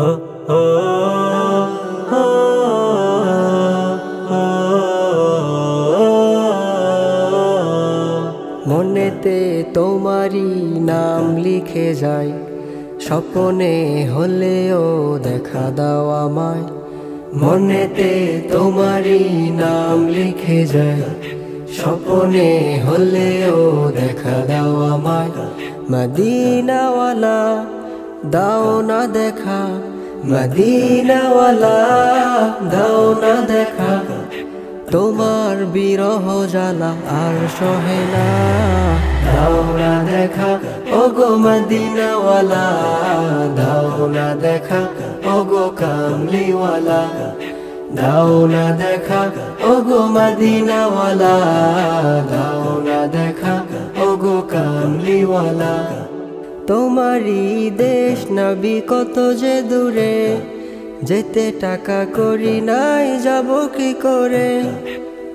মনেতে তোমারি নাম লিখে যাই, স্বপনে হলেও দেখা দাও আমায়। মনেতে তোমারি নাম লিখে যাই, স্বপনে হলেও দেখা দাও আমায়। মদিনাওয়ালা দাও না দেখা, মদিনাওয়ালা দাও না দেখা, তোমার বিরহ জ্বালা আর সহে না। দাও না দেখা ওগো মদিনাওয়ালা, দাও না দেখা ওগো কামলিওয়ালা, দাও না দেখা ওগো মদিনাওয়ালা, দাও না দেখা ওগো কামলিওয়ালা। তোমারই দেশ নবী কত যে দূরে, যেতে টাকা করি নাই যাব কি করে।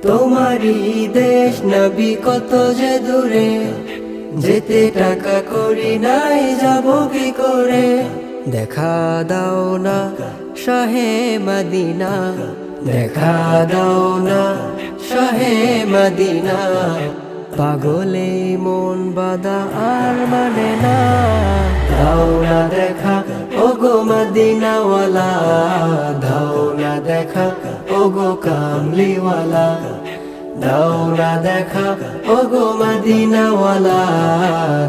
তোমারই দেশ নবী কত যে দূরে, যেতে টাকা করি নাই যাব কি করে। দেখা দাও না শাহে মদিনা, দেখা দাও না শাহে মদিনা, পাগলে মন বাদা আর মানে না। দাও না দেখা ওগো মদিনাওয়ালা, দাও না দেখা ওগো কামলিওয়ালা, দাও না দেখা ওগো মদিনাওয়ালা,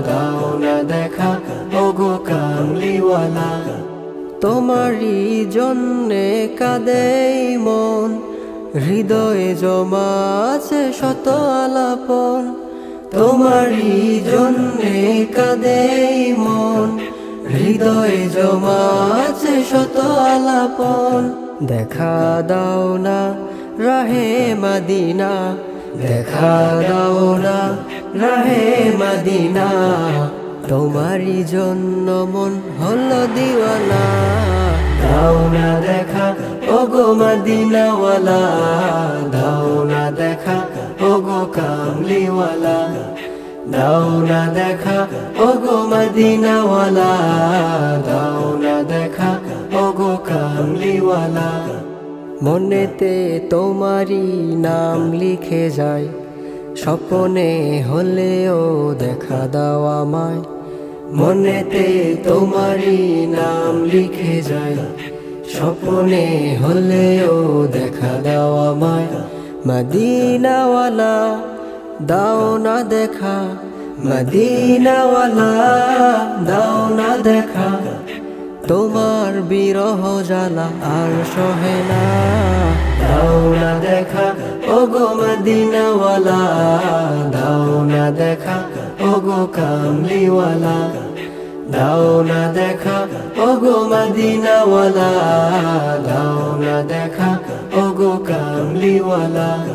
দাও না দেখা ওগো কামলিওয়ালা। তোমারই জন্যে কাঁদেই মন, হৃদয়ে জমা আছে শত আলাপন। তোমারই জন্যে কাঁদেই মন, হৃদয়ে জমা আছে শত আলাপন। দেখা দাও না রাহে মদিনা, দেখা দাও না রাহে মদিনা, তোমারই জন্য মন হলো দিওয়ানা। দাও না দেখা ওগো মদিনাওয়ালা, দাও না দেখা ওগো কামলিওয়ালা, দাও না দেখা ওগো মদিনাওয়ালা, দাও না দেখা ওগো কামলিওয়ালা। মনেতে তোমারই নাম লিখে যাই, স্বপনে হলেও দেখা দাও আমায়। মনেতে তোমারই নাম লিখে যাই, স্বপনে হলেও দেখা দাও আমায়। মদিনাওয়ালা দাও না দেখা, মদিনাওয়ালা দাও না দেখা, তোমার বিরহ জ্বালা আর সহে না। দাও না দেখা ওগো মদিনাওয়ালা, দাও না দেখা ওগো কামলিওয়ালা, দাও না দেখা ওগো মদিনাওয়ালা, দাও না দেখা ওগো কামলিওয়ালা।